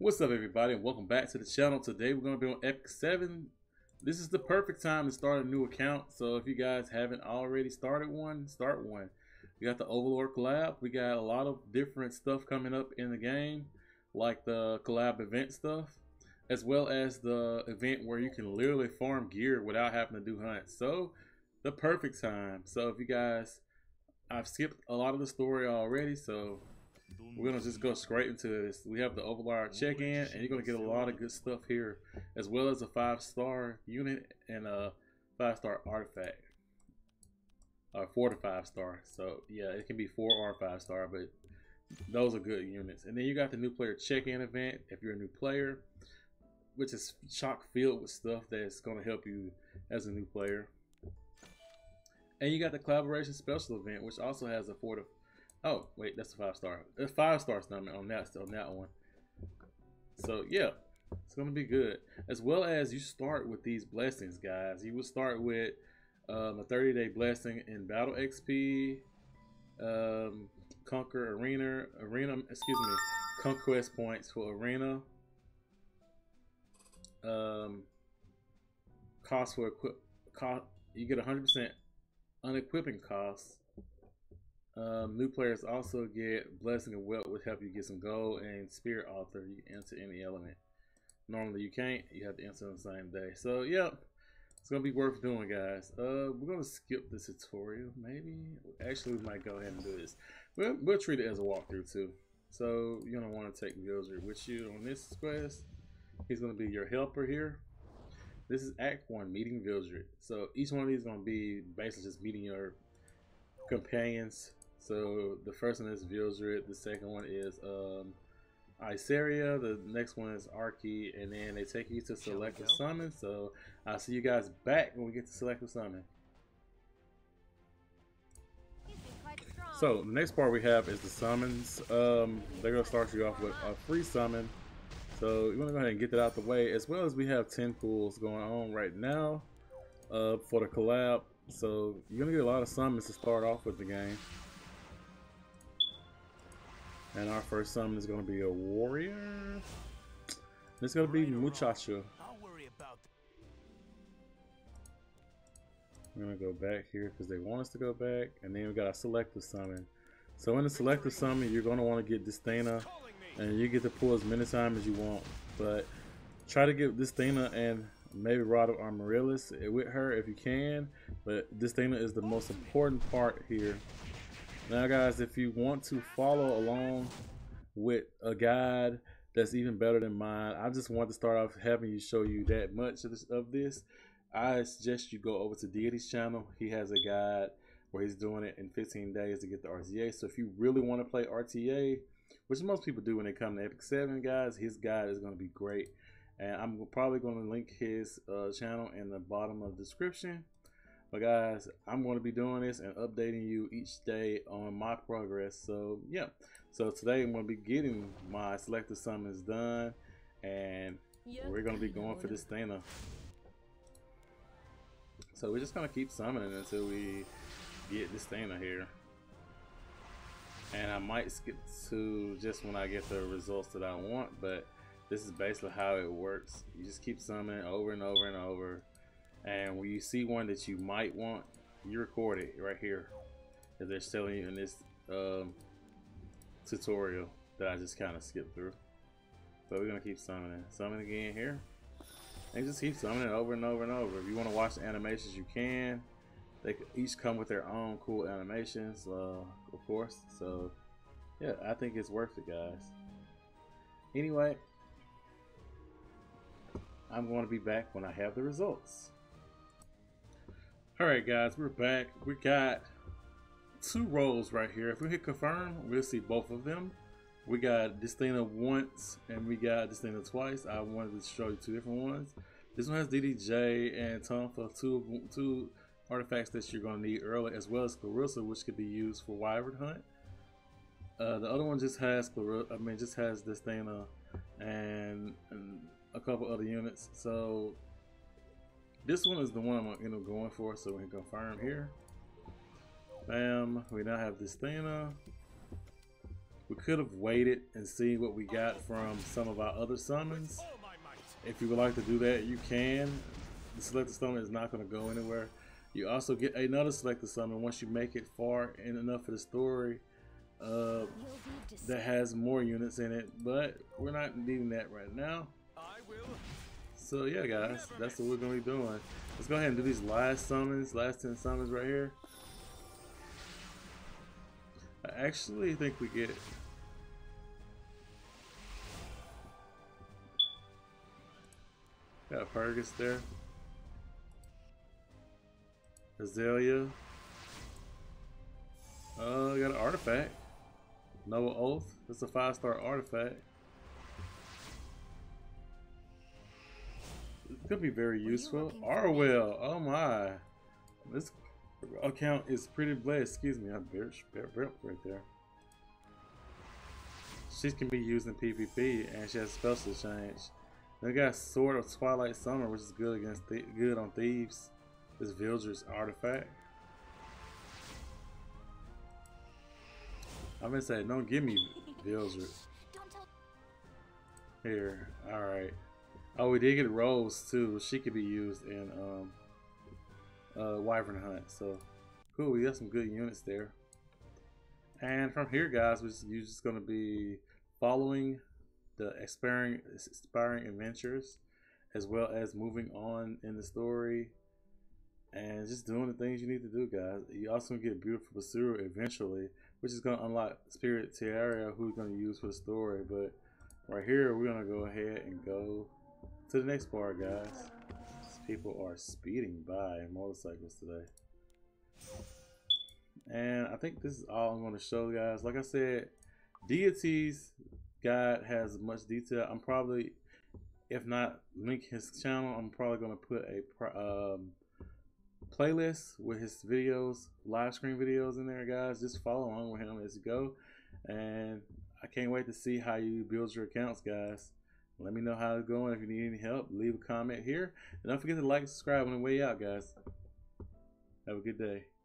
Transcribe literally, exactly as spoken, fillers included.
What's up, everybody, and welcome back to the channel. Today we're going to be on Epic seven. This is the perfect time to start a new account, so if you guys haven't already started one, start one. We got the Overlord collab. We got a lot of different stuff coming up in the game, like the collab event stuff, as well as the event where you can literally farm gear without having to do hunts. So the perfect time. So if you guys, I've skipped a lot of the story already, so we're gonna just go straight into this. We have the Overlord check-in, and you're gonna get a lot of good stuff here, as well as a five-star unit and a five-star artifact, or four to five-star. So yeah, it can be four or five-star, but those are good units. And then you got the new player check-in event if you're a new player, which is chock-filled with stuff that's gonna help you as a new player. And you got the collaboration special event, which also has a four to Oh, wait, that's a five-star. There's five-star stomach on that, on that one. So, yeah, it's going to be good. As well as you start with these blessings, guys. You will start with um, a thirty-day blessing in Battle X P, um, Conquer Arena, Arena, excuse me, Conquest Points for Arena, um, cost for equip, cost, you get one hundred percent unequipping costs. Um, new players also get Blessing of Wealth, which help you get some gold, and Spirit Author, you can enter any element. Normally you can't, you have to enter on the same day. So yep, it's gonna be worth doing, guys. Uh, we're gonna skip this tutorial, maybe. Actually, we might go ahead and do this. We'll, we'll treat it as a walkthrough too. So you're gonna wanna take Vildred with you on this quest. He's gonna be your helper here. This is Act one, meeting Vildred. So each one of these is gonna be basically just meeting your companions. So the first one is Vildred, the second one is um, Iseria, the next one is Arki, and then they take you to Selective Summon. So I'll see you guys back when we get to Selective Summon. So the next part we have is the summons. Um, they're going to start you off with a free summon. So you want to go ahead and get that out the way, as well as we have ten pools going on right now uh, for the collab. So you're going to get a lot of summons to start off with the game. And our first summon is going to be a warrior. It's going to be Muchacho. I'm going to go back here because they want us to go back. And then we got a selective summon. So in the selective summon, you're going to want to get Destina, and you get to pull as many times as you want. But try to get Destina and maybe Rod of Armorillus with her if you can. But Destina is the most important part here. Now guys, if you want to follow along with a guide that's even better than mine, I just want to start off having you show you that much of this, of this. I suggest you go over to D D J's channel. He has a guide where he's doing it in fifteen days to get the R T A. So if you really want to play R T A, which most people do when they come to Epic seven, guys, his guide is going to be great. And I'm probably going to link his uh, channel in the bottom of the description. But guys, I'm going to be doing this and updating you each day on my progress. So yeah, so today I'm going to be getting my selective summons done, and we're going to be going for this Destina. So we're just going to keep summoning until we get this Destina here. And I might skip to just when I get the results that I want, but this is basically how it works. You just keep summoning over and over and over. And when you see one that you might want, you record it right here, as they're telling you in this um, tutorial that I just kind of skipped through. But we're going to keep summoning. Summon again here. And just keep summoning over and over and over. If you want to watch the animations, you can. They each come with their own cool animations, uh, of course. So, yeah, I think it's worth it, guys. Anyway, I'm going to be back when I have the results. Alright guys, we're back. We got two rolls right here. If we hit confirm, we'll see both of them. We got Destina once and we got Destina twice. I wanted to show you two different ones. This one has D D J and Tonfa, two, two artifacts that you're going to need early, as well as Clarissa, which could be used for wyvern hunt. Uh, the other one just has Clarissa, I mean just has Destina and, and a couple other units. So this one is the one I'm gonna end up going for, so we can confirm here. Bam, we now have Destina. We could have waited and seen what we got from some of our other summons. If you would like to do that, you can. The selected summon is not going to go anywhere. You also get another selected summon once you make it far and enough for the story uh, that has more units in it, but we're not needing that right now. So yeah, guys, that's what we're going to be doing. Let's go ahead and do these last summons, last ten summons right here. I actually think we get... Got Fergus there. Azalea. Uh, got an artifact. Noah Oath. That's a five star artifact. It could be very useful. Arwell. Oh my. This account is pretty blessed. Excuse me. I'm bitch. Right there. She can be used in PvP and she has special change. They got Sword of Twilight Summer, which is good against th good on thieves. This Vildred's artifact. I'm gonna say, don't give me Vildred. Here, all right. Oh, we did get Rose too. She could be used in um, uh, Wyvern Hunt. So cool. We got some good units there. And from here, guys, we're just, you're just gonna be following the expiring, expiring adventures, as well as moving on in the story. And just doing the things you need to do, guys. You also get beautiful Basura eventually, which is gonna unlock Spirit Tiara, who we're gonna use for the story. But right here, we're gonna go ahead and go to the next part, guys. These people are speeding by in motorcycles today. And I think this is all I'm gonna show, guys. Like I said, Deity's guide has much detail. I'm probably, if not link his channel, I'm probably gonna put a pro um. playlist with his videos, live screen videos in there, guys. Just follow along with him as you go, and I can't wait to see how you build your accounts, guys. Let me know how it's going. If you need any help, leave a comment here, and don't forget to like and subscribe on the way out, guys. Have a good day.